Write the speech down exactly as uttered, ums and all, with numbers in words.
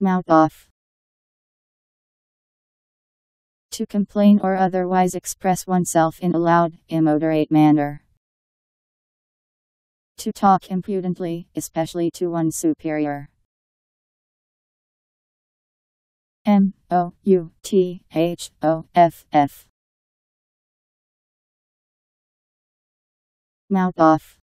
Mouth off. To complain or otherwise express oneself in a loud, immoderate manner. To talk impudently, especially to one's superior. M O U T H O F F. Mouth off.